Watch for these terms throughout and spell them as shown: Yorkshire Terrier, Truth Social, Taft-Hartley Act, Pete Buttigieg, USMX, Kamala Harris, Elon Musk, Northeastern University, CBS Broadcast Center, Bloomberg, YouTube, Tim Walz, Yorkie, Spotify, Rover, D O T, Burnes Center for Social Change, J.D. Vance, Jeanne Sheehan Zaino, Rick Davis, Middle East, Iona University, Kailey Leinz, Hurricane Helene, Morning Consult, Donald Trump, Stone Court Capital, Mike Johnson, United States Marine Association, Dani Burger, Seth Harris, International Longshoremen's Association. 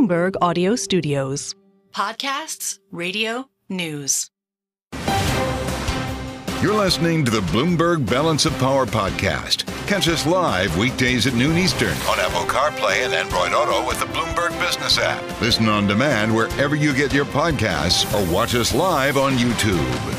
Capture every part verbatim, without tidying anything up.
Bloomberg Audio Studios. Podcasts, radio, news. You're listening to the Bloomberg Balance of Power podcast. Catch us live weekdays at noon Eastern on Apple CarPlay and Android Auto with the Bloomberg Business app. Listen on demand wherever you get your podcasts or watch us live on YouTube.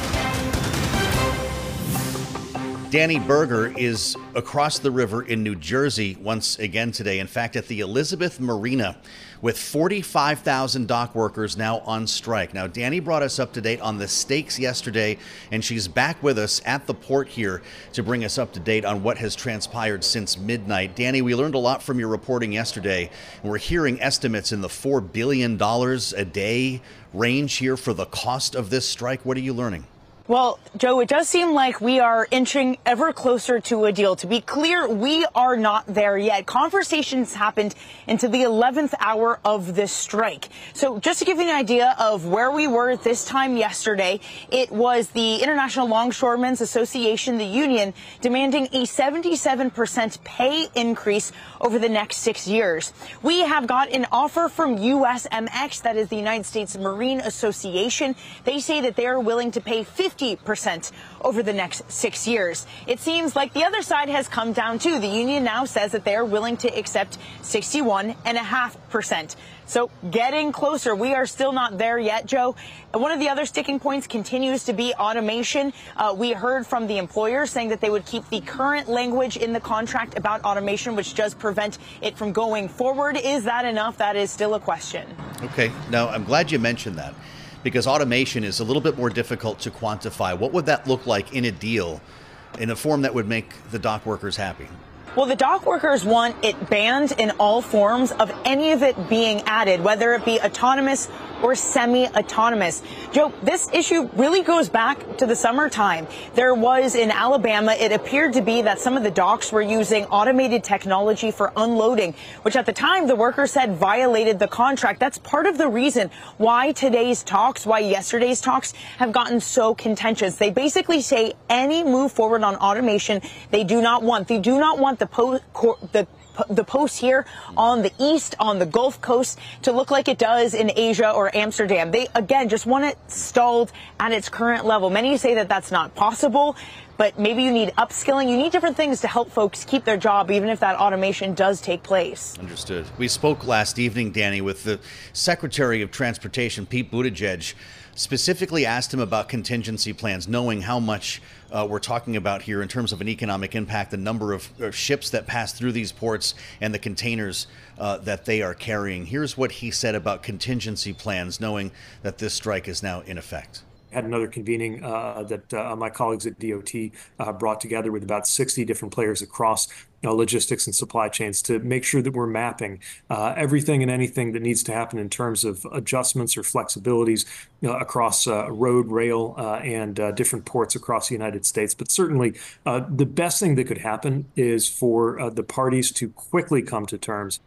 Dani Burger is across the river in New Jersey once again today. In fact, at the Elizabeth Marina, with forty-five thousand dock workers now on strike. Now, Dani brought us up to date on the stakes yesterday, and she's back with us at the port here to bring us up to date on what has transpired since midnight. Dani, we learned a lot from your reporting yesterday. We're hearing estimates in the four billion dollars a day range here for the cost of this strike. What are you learning? Well, Joe, it does seem like we are inching ever closer to a deal. To be clear, we are not there yet. Conversations happened into the eleventh hour of this strike. So just to give you an idea of where we were at this time yesterday, it was the International Longshoremen's Association, the union, demanding a seventy-seven percent pay increase over the next six years. We have got an offer from U S M X, that is the United States Marine Association. They say that they are willing to pay fifty percent over the next six years. It seems like the other side has come down too. The union now says that they are willing to accept sixty-one and a half percent. So getting closer. We are still not there yet, Joe. One of the other sticking points continues to be automation. Uh, we heard from the employer saying that they would keep the current language in the contract about automation, which does prevent it from going forward. Is that enough? That is still a question. Okay. Now, I'm glad you mentioned that, because automation is a little bit more difficult to quantify. What would that look like in a deal, in a form that would make the dock workers happy? Well, the dock workers want it banned in all forms of any of it being added, whether it be autonomous or semi-autonomous. Joe, this issue really goes back to the summertime. There was in Alabama, it appeared to be that some of the docks were using automated technology for unloading, which at the time the workers said violated the contract. That's part of the reason why today's talks, why yesterday's talks have gotten so contentious. They basically say any move forward on automation they do not want. They do not want the post, the the post here on the east, on the Gulf Coast, to look like it does in Asia or Amsterdam. They, again, just want it stalled at its current level. Many say that that's not possible, but maybe you need upskilling. You need different things to help folks keep their job, even if that automation does take place. Understood. We spoke last evening, Dani, with the Secretary of Transportation, Pete Buttigieg, specifically asked him about contingency plans, knowing how much uh, we're talking about here in terms of an economic impact, the number of uh, ships that pass through these ports and the containers uh, that they are carrying. Here's what he said about contingency plans, knowing that this strike is now in effect. Had another convening uh, that uh, my colleagues at D O T uh, brought together with about sixty different players across Uh, logistics and supply chains to make sure that we're mapping uh, everything and anything that needs to happen in terms of adjustments or flexibilities uh, across uh, road, rail, uh, and uh, different ports across the United States. But certainly uh, the best thing that could happen is for uh, the parties to quickly come to terms.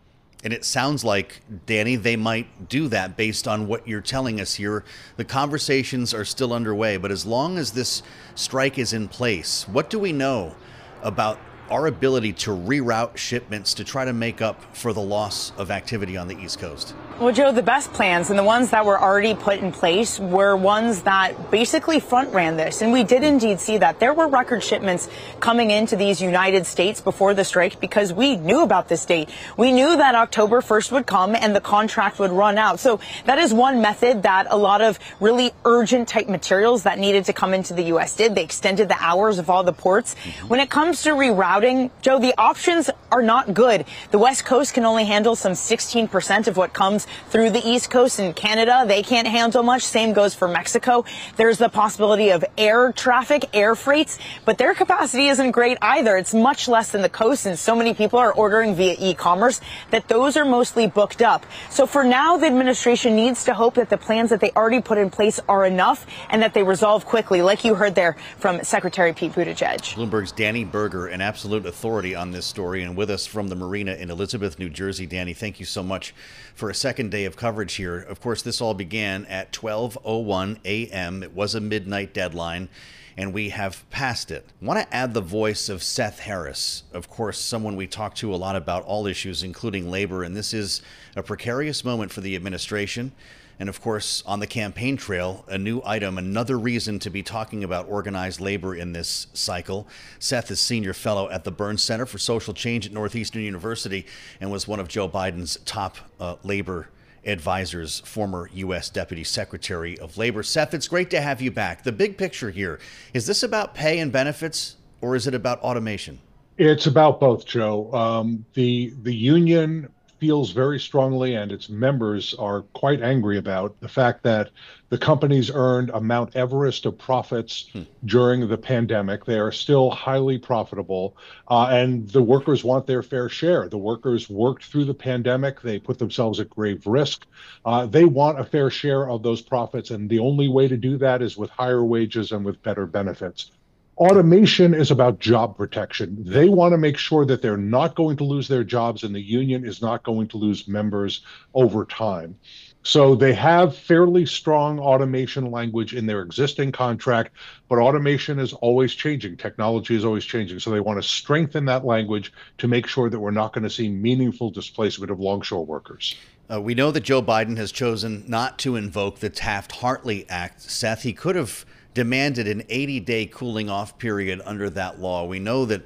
And it sounds like, Dani, they might do that based on what you're telling us here. The conversations are still underway, but as long as this strike is in place, what do we know about our ability to reroute shipments to try to make up for the loss of activity on the East Coast? Well, Joe, the best plans and the ones that were already put in place were ones that basically front ran this. And we did indeed see that. There were record shipments coming into these United States before the strike because we knew about this date. We knew that October first would come and the contract would run out. So that is one method that a lot of really urgent type materials that needed to come into the U S did. They extended the hours of all the ports. Mm-hmm. When it comes to rerouting, Joe, the options are not good. The West Coast can only handle some sixteen percent of what comes through the East Coast. In Canada, they can't handle much. Same goes for Mexico. There's the possibility of air traffic, air freights, but their capacity isn't great either. It's much less than the coast, and so many people are ordering via e-commerce that those are mostly booked up. So for now, the administration needs to hope that the plans that they already put in place are enough and that they resolve quickly, like you heard there from Secretary Pete Buttigieg. Bloomberg's Dani Burger, an absolute Absolute authority on this story, and with us from the marina in Elizabeth, New Jersey. Dani, thank you so much for a second day of coverage here. Of course, this all began at twelve oh one a m It was a midnight deadline. and we have passed it. I want to add the voice of Seth Harris, of course, someone we talk to a lot about all issues, including labor, and this is a precarious moment for the administration. And of course, on the campaign trail, a new item, another reason to be talking about organized labor in this cycle. Seth is senior fellow at the Burnes Center for Social Change at Northeastern University and was one of Joe Biden's top uh, labor advisors, former U S Deputy Secretary of Labor. Seth, it's great to have you back. The big picture here, is this about pay and benefits, or is it about automation? It's about both, Joe. Um, the, the union feels very strongly, and its members are quite angry about the fact that the companies earned a Mount Everest of profits hmm. during the pandemic. They are still highly profitable, uh, and the workers want their fair share. The workers worked through the pandemic. They put themselves at grave risk. Uh, they want a fair share of those profits, and the only way to do that is with higher wages and with better benefits. Automation is about job protection. They want to make sure that they're not going to lose their jobs and the union is not going to lose members over time. So they have fairly strong automation language in their existing contract, but automation is always changing. Technology is always changing. So they want to strengthen that language to make sure that we're not going to see meaningful displacement of longshore workers. Uh, we know that Joe Biden has chosen not to invoke the Taft-Hartley Act. Seth, he could have demanded an eighty-day cooling-off period under that law. We know that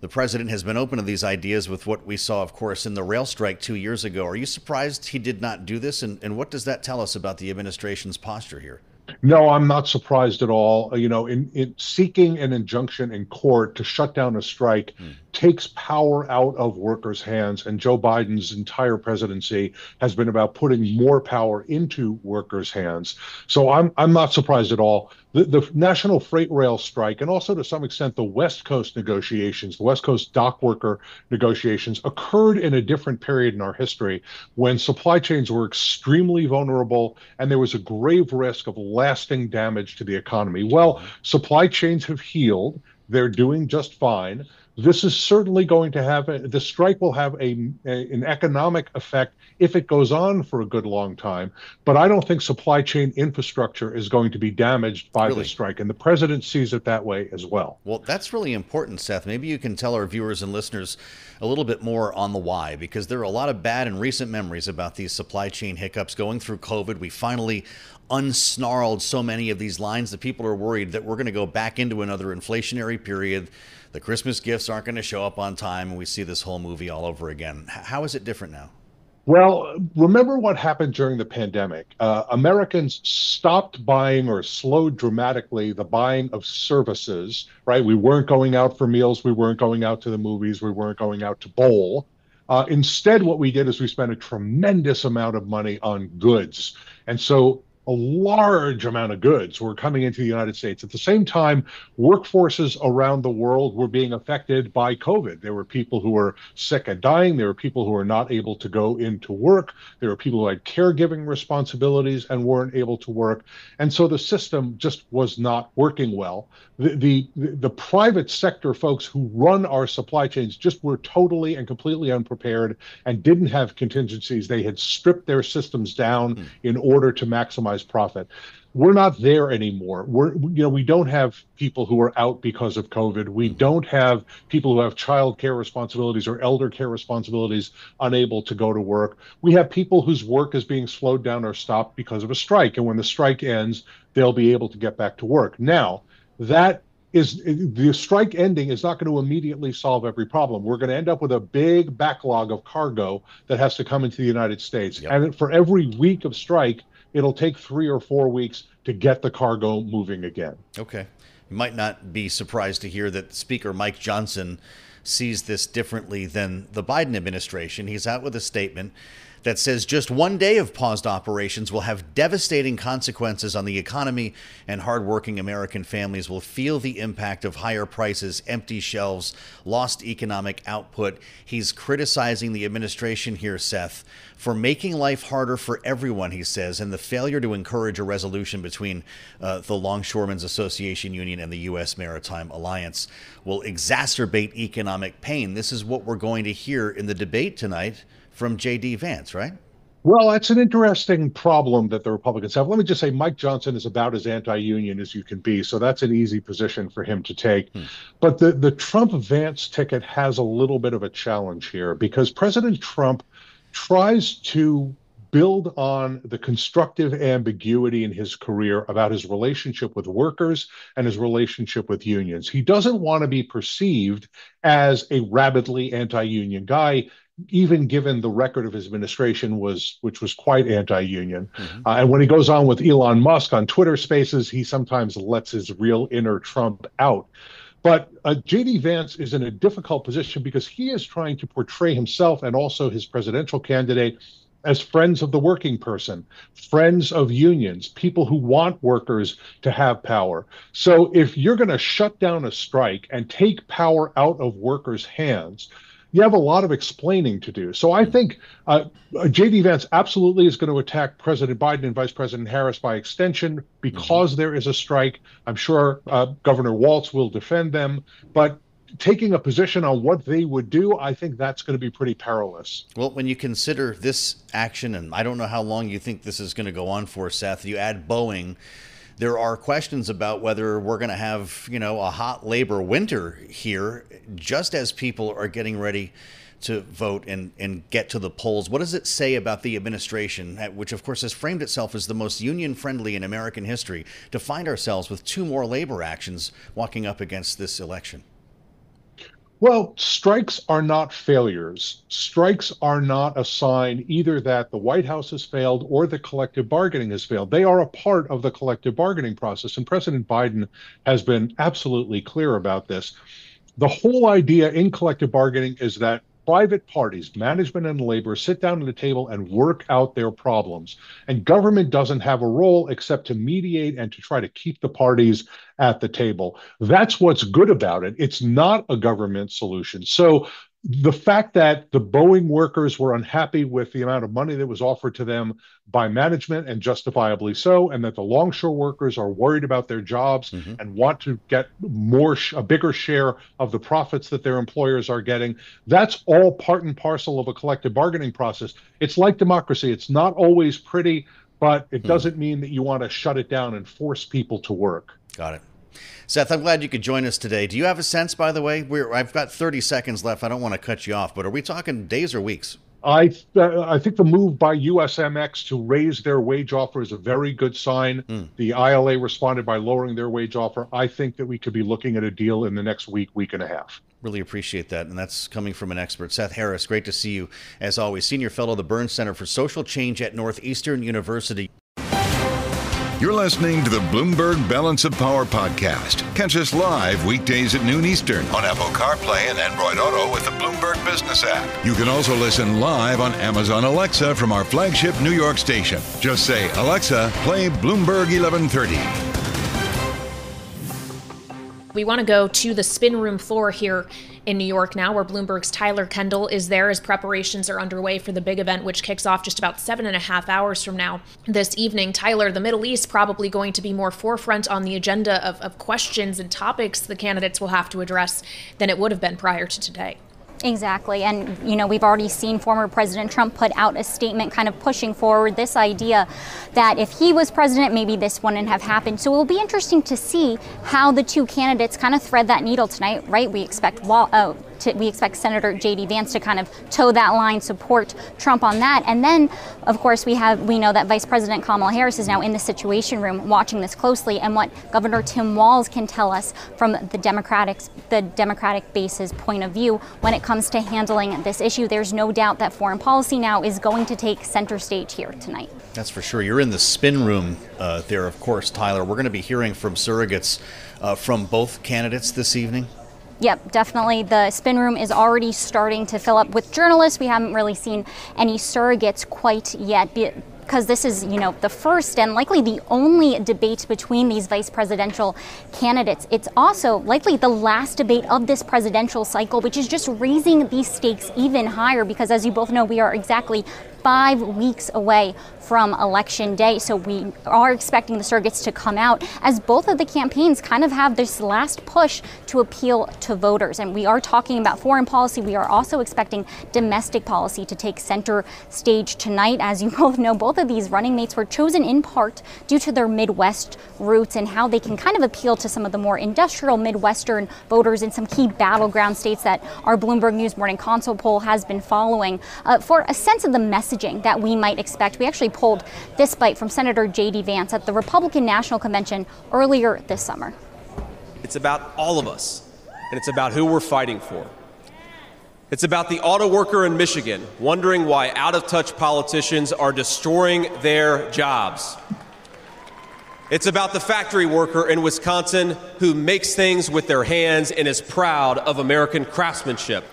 the president has been open to these ideas with what we saw, of course, in the rail strike two years ago. Are you surprised he did not do this? And, and what does that tell us about the administration's posture here? No, I'm not surprised at all. You know, in, in seeking an injunction in court to shut down a strike mm. takes power out of workers' hands. And Joe Biden's entire presidency has been about putting more power into workers' hands. So I'm I'm not surprised at all. The, the national freight rail strike, and also to some extent the West Coast negotiations, the West Coast dock worker negotiations, occurred in a different period in our history when supply chains were extremely vulnerable and there was a grave risk of lasting damage to the economy. Well, supply chains have healed. They're doing just fine. This is certainly going to have, a, the strike will have a, a an economic effect if it goes on for a good long time. But I don't think supply chain infrastructure is going to be damaged by really? the strike. And the president sees it that way as well. Well, that's really important, Seth. Maybe you can tell our viewers and listeners a little bit more on the why, because there are a lot of bad and recent memories about these supply chain hiccups going through COVID. We finally unsnarled so many of these lines that people are worried that we're going to go back into another inflationary period. The Christmas gifts aren't going to show up on time, and we see this whole movie all over again. How is it different now? Well, remember what happened during the pandemic. Uh, Americans stopped buying or slowed dramatically the buying of services, right? We weren't going out for meals. We weren't going out to the movies. We weren't going out to bowl. Uh, instead, what we did is we spent a tremendous amount of money on goods. And so a large amount of goods were coming into the United States. At the same time, workforces around the world were being affected by COVID. There were people who were sick and dying. There were people who were not able to go into work. There were people who had caregiving responsibilities and weren't able to work. And so the system just was not working well. The, the, the private sector folks who run our supply chains just were totally and completely unprepared and didn't have contingencies. They had stripped their systems down mm. in order to maximize profit. We're not there anymore. We're, you know, we don't have people who are out because of COVID. We don't have people who have child care responsibilities or elder care responsibilities unable to go to work. We have people whose work is being slowed down or stopped because of a strike. And when the strike ends, they'll be able to get back to work. Now, that is the strike ending is not going to immediately solve every problem. We're going to end up with a big backlog of cargo that has to come into the United States. Yep. And for every week of strike, it'll take three or four weeks to get the cargo moving again. Okay. You might not be surprised to hear that Speaker Mike Johnson sees this differently than the Biden administration. He's out with a statement that says just one day of paused operations will have devastating consequences on the economy, and hardworking American families will feel the impact of higher prices, empty shelves, lost economic output. He's criticizing the administration here, Seth, for making life harder for everyone, he says, and the failure to encourage a resolution between uh, the Longshoremen's Association Union and the U S Maritime Alliance will exacerbate economic pain. This is what we're going to hear in the debate tonight from J D Vance, right? Well, that's an interesting problem that the Republicans have. Let me just say, Mike Johnson is about as anti-union as you can be, so that's an easy position for him to take. Hmm. But the, the Trump-Vance ticket has a little bit of a challenge here, because President Trump tries to build on the constructive ambiguity in his career about his relationship with workers and his relationship with unions. He doesn't want to be perceived as a rabidly anti-union guy, even given the record of his administration was, which was quite anti-union. Mm-hmm. Uh, and when he goes on with Elon Musk on Twitter Spaces, he sometimes lets his real inner Trump out. But uh, J D. Vance is in a difficult position because he is trying to portray himself and also his presidential candidate as friends of the working person, friends of unions, people who want workers to have power. So if you're going to shut down a strike and take power out of workers' hands, you have a lot of explaining to do. So I think uh, J D. Vance absolutely is going to attack President Biden and Vice President Harris by extension because mm-hmm. there is a strike. I'm sure uh, Governor Walz will defend them. But taking a position on what they would do, I think that's going to be pretty perilous. Well, when you consider this action, and I don't know how long you think this is going to go on for, Seth, you add Boeing. There are questions about whether we're going to have, you know, a hot labor winter here just as people are getting ready to vote and, and get to the polls. What does it say about the administration, which, of course, has framed itself as the most union friendly in American history, to find ourselves with two more labor actions walking up against this election? Well, strikes are not failures. Strikes are not a sign either that the White House has failed or the collective bargaining has failed. They are a part of the collective bargaining process, and President Biden has been absolutely clear about this. The whole idea in collective bargaining is that private parties, management and labor, sit down at a table and work out their problems. And government doesn't have a role except to mediate and to try to keep the parties at the table. That's what's good about it. It's not a government solution. So the fact that the Boeing workers were unhappy with the amount of money that was offered to them by management, and justifiably so, and that the longshore workers are worried about their jobs mm-hmm. and want to get more, a bigger share of the profits that their employers are getting, that's all part and parcel of a collective bargaining process. It's like democracy. It's not always pretty, but it mm-hmm. doesn't mean that you want to shut it down and force people to work. Got it. Seth, I'm glad you could join us today. Do you have a sense, by the way? We're, I've got thirty seconds left. I don't want to cut you off, but are we talking days or weeks? I uh, I think the move by U S M X to raise their wage offer is a very good sign. Mm. The I L A responded by lowering their wage offer. I think that we could be looking at a deal in the next week, week and a half. Really appreciate that. And that's coming from an expert. Seth Harris, great to see you, as always. Senior Fellow of the Burnes Center for Social Change at Northeastern University. You're listening to the Bloomberg Balance of Power podcast. Catch us live weekdays at noon Eastern on Apple CarPlay and Android Auto with the Bloomberg Business app. You can also listen live on Amazon Alexa from our flagship New York station. Just say, Alexa, play Bloomberg eleven thirty. We want to go to the spin room floor here in New York now, where Bloomberg's Tyler Kendall is there as preparations are underway for the big event, which kicks off just about seven and a half hours from now this evening. Tyler, the Middle East probably going to be more forefront on the agenda of, of questions and topics the candidates will have to address than it would have been prior to today. Exactly. And, you know, we've already seen former President Trump put out a statement kind of pushing forward this idea that if he was president, maybe this wouldn't have happened. So it will be interesting to see how the two candidates kind of thread that needle tonight. Right. We expect law. Oh. To, we expect Senator J D. Vance to kind of toe that line, support Trump on that. And then, of course, we have we know that Vice President Kamala Harris is now in the Situation Room watching this closely, and what Governor Tim Walz can tell us from the Democratic, the Democratic base's point of view when it comes to handling this issue. There's no doubt that foreign policy now is going to take center stage here tonight. That's for sure. You're in the spin room uh, there, of course, Tyler. We're going to be hearing from surrogates uh, from both candidates this evening. Yep, definitely. The spin room is already starting to fill up with journalists. We haven't really seen any surrogates quite yet, because this is, you know, the first and likely the only debate between these vice presidential candidates. It's also likely the last debate of this presidential cycle, which is just raising these stakes even higher because, as you both know, we are exactly five weeks away from Election Day. So we are expecting the surrogates to come out as both of the campaigns kind of have this last push to appeal to voters. And we are talking about foreign policy. We are also expecting domestic policy to take center stage tonight. As you both know, both of these running mates were chosen in part due to their Midwest roots and how they can kind of appeal to some of the more industrial Midwestern voters in some key battleground states that our Bloomberg News Morning Consult poll has been following uh, for a sense of the messaging that we might expect. We actually pulled this bite from Senator J D Vance at the Republican National Convention earlier this summer. It's about all of us, and it's about who we're fighting for. It's about the auto worker in Michigan wondering why out-of-touch politicians are destroying their jobs. It's about the factory worker in Wisconsin who makes things with their hands and is proud of American craftsmanship.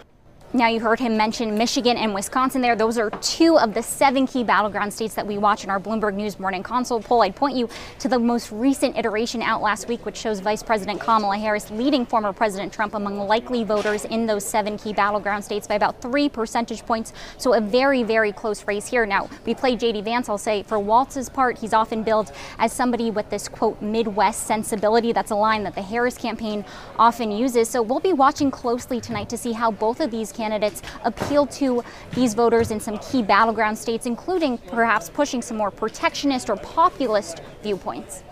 Now, you heard him mention Michigan and Wisconsin there. Those are two of the seven key battleground states that we watch in our Bloomberg News Morning Consult poll. I'd point you to the most recent iteration out last week, which shows Vice President Kamala Harris leading former President Trump among likely voters in those seven key battleground states by about three percentage points. So a very, very close race here. Now, we play J D Vance. I'll say for Walz's part, he's often billed as somebody with this, quote, Midwest sensibility. That's a line that the Harris campaign often uses. So we'll be watching closely tonight to see how both of these candidates appeal to these voters in some key battleground states, including perhaps pushing some more protectionist or populist viewpoints.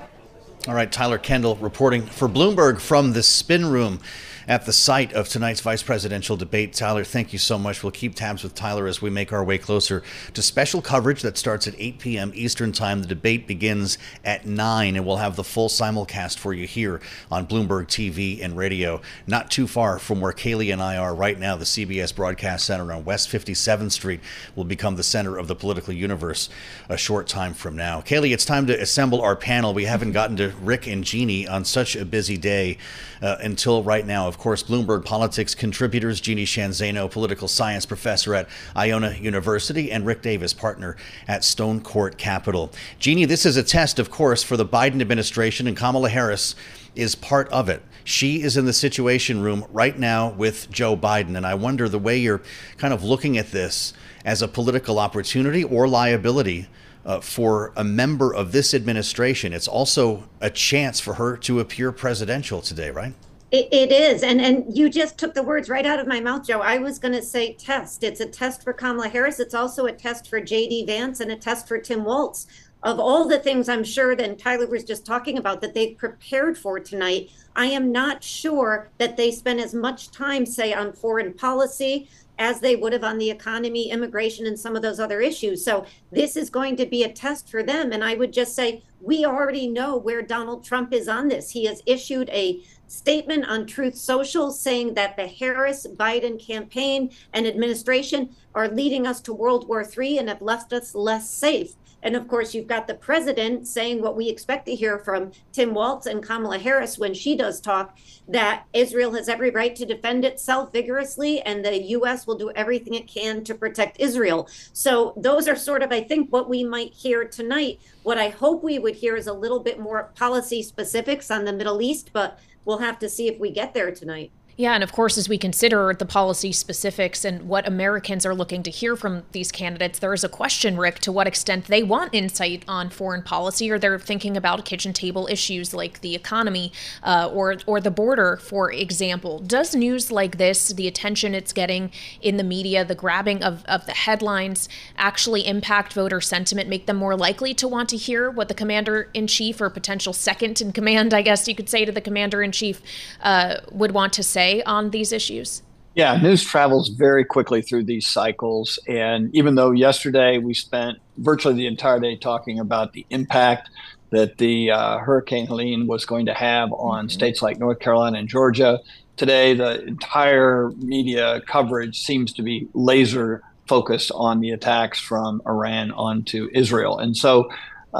All right, Tyler Kendall reporting for Bloomberg from the spin room at the site of tonight's vice presidential debate. Tyler, thank you so much. We'll keep tabs with Tyler as we make our way closer to special coverage that starts at eight p m Eastern time. The debate begins at nine, and we'll have the full simulcast for you here on Bloomberg T V and radio, not too far from where Kaylee and I are right now. The C B S Broadcast Center on West fifty-seventh Street will become the center of the political universe a short time from now. Kaylee, it's time to assemble our panel. We haven't gotten to Rick and Jeanne on such a busy day uh, until right now. Of course, Bloomberg Politics contributors Jeanne Sheehan Zaino, political science professor at Iona University, and Rick Davis, partner at Stone Court Capital. Jeanne, this is a test, of course, for the Biden administration, and Kamala Harris is part of it. She is in the Situation Room right now with Joe Biden, and I wonder the way you're kind of looking at this as a political opportunity or liability Uh, for a member of this administration. It's also a chance for her to appear presidential today, right? It, it is. And and you just took the words right out of my mouth, Joe. I was going to say test. It's a test for Kamala Harris. It's also a test for J D Vance and a test for Tim Walz. Of all the things I'm sure that Tyler was just talking about that they've prepared for tonight, I am not sure that they spent as much time, say, on foreign policy as they would have on the economy, immigration, and some of those other issues. So this is going to be a test for them. And I would just say, we already know where Donald Trump is on this. He has issued a statement on Truth Social saying that the Harris-Biden campaign and administration are leading us to World War Three and have left us less safe. And of course, you've got the president saying what we expect to hear from Tim Walz and Kamala Harris when she does talk, that Israel has every right to defend itself vigorously and the U S will do everything it can to protect Israel. So those are sort of, I think, what we might hear tonight. What I hope we would hear is a little bit more policy specifics on the Middle East, but we'll have to see if we get there tonight. Yeah, and of course, as we consider the policy specifics and what Americans are looking to hear from these candidates, there is a question, Rick, to what extent they want insight on foreign policy, or they're thinking about kitchen table issues like the economy uh, or or the border, for example. Does news like this, the attention it's getting in the media, the grabbing of, of the headlines, actually impact voter sentiment, make them more likely to want to hear what the commander-in-chief or potential second-in-command, I guess you could say, to the commander-in-chief uh, would want to say on these issues? Yeah, news travels very quickly through these cycles. And even though yesterday we spent virtually the entire day talking about the impact that the uh, Hurricane Helene was going to have on mm-hmm. states like North Carolina and Georgia, today the entire media coverage seems to be laser focused on the attacks from Iran onto Israel. And so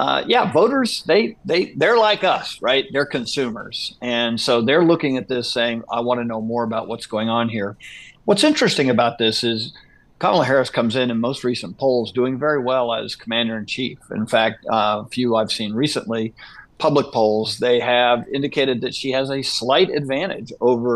Uh, yeah, voters, they, they, they're like us, right? They're consumers. And so they're looking at this saying, I want to know more about what's going on here. What's interesting about this is Kamala Harris comes in in most recent polls doing very well as commander-in-chief. In fact, uh, a few I've seen recently, public polls, they have indicated that she has a slight advantage over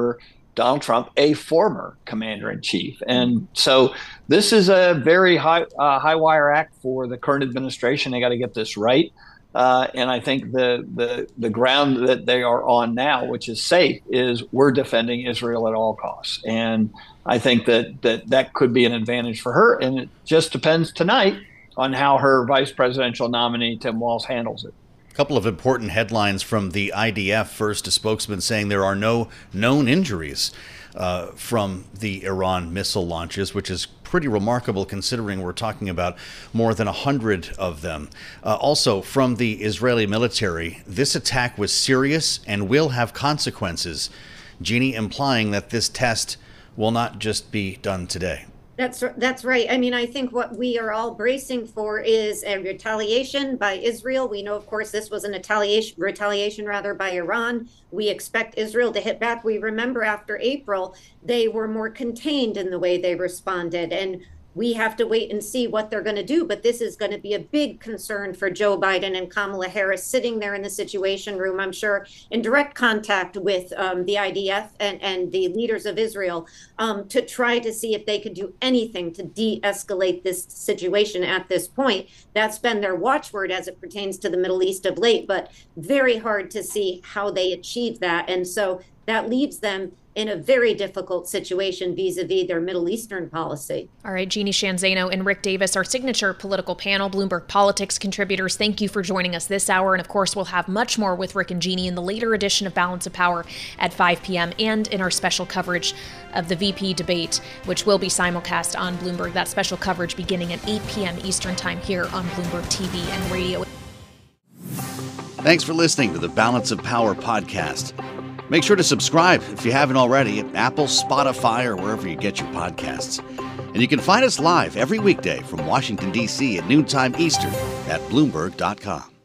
Donald Trump, a former commander in chief. And so this is a very high, uh, high wire act for the current administration. They got to get this right. Uh, and I think the, the, the ground that they are on now, which is safe, is we're defending Israel at all costs. And I think that that, that could be an advantage for her. And it just depends tonight on how her vice presidential nominee, Tim Walz, handles it. A couple of important headlines from the I D F. First, a spokesman saying there are no known injuries uh, from the Iran missile launches, which is pretty remarkable considering we're talking about more than one hundred of them. Uh, also, from the Israeli military, this attack was serious and will have consequences. Jeanne, implying that this test will not just be done today. That's that's right. I mean, I think what we are all bracing for is a retaliation by Israel. We know, of course, this was an retaliation, retaliation rather by Iran. We expect Israel to hit back. We remember after April, they were more contained in the way they responded. And we have to wait and see what they're going to do. But this is going to be a big concern for Joe Biden and Kamala Harris sitting there in the Situation Room, I'm sure, in direct contact with um, the I D F and, and the leaders of Israel um, to try to see if they could do anything to de-escalate this situation at this point. That's been their watchword as it pertains to the Middle East of late, but very hard to see how they achieve that. And so that leaves them in a very difficult situation vis-a-vis their Middle Eastern policy. All right, Jeanne Sheehan Zaino and Rick Davis, our signature political panel, Bloomberg Politics contributors, thank you for joining us this hour. And of course, we'll have much more with Rick and Jeanne in the later edition of Balance of Power at five p.m. and in our special coverage of the V P debate, which will be simulcast on Bloomberg. That special coverage beginning at eight p.m. Eastern time here on Bloomberg T V and radio. Thanks for listening to the Balance of Power podcast. Make sure to subscribe if you haven't already at Apple, Spotify, or wherever you get your podcasts. And you can find us live every weekday from Washington, D C at noontime Eastern at Bloomberg dot com.